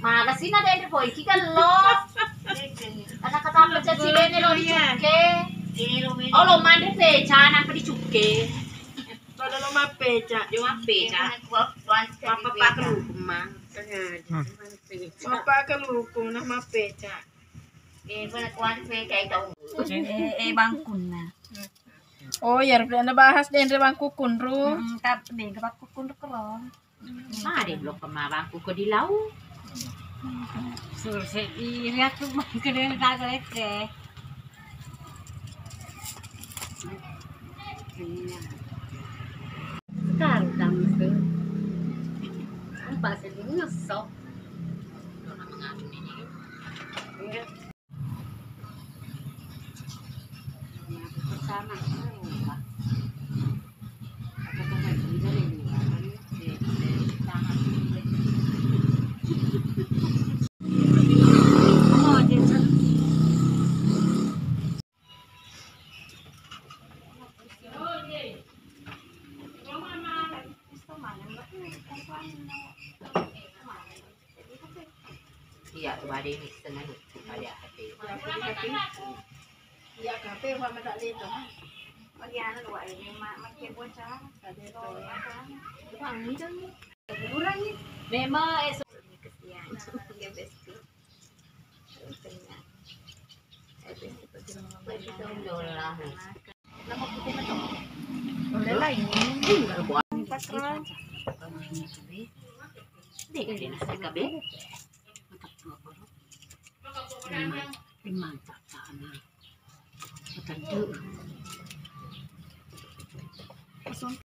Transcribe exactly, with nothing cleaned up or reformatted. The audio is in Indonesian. Mana sih nada yang terpoin? Kita loh. Anak kata apa jadi ini loh dicuke. Oh lo mana peca? Nak dicuke. Kalau lo mah peca, dia mah peca. Papa pakai lukum mah. Papa pakai lukum nak mah peca. Eh bukan kuan peca itu. Eh eh bangkun lah. Oh ya, anda bahas dengan bangku kunru. Tapi dengan bangku kunru kerong. Mari blok sama bangku ke di laut. Surse iriat tu mungkin dia nak kerja. Sekarang dah mesti. Apa sedihnya sok. Sama. Iya, kemarin setengah hukum ayah hati. Iya, kape buat macam ni tu. Bagian luar ini mak kira bocah, ada bocah. Bukan ni tu. Bukan ni. Memang esok. Kesian. Yang besti. Tengah. Besti pergi. Besti dolar. Lama kita macam. Dolar lain. Patron. Dek dia nak sekabeh. Memang tak tak nak. Betul tu.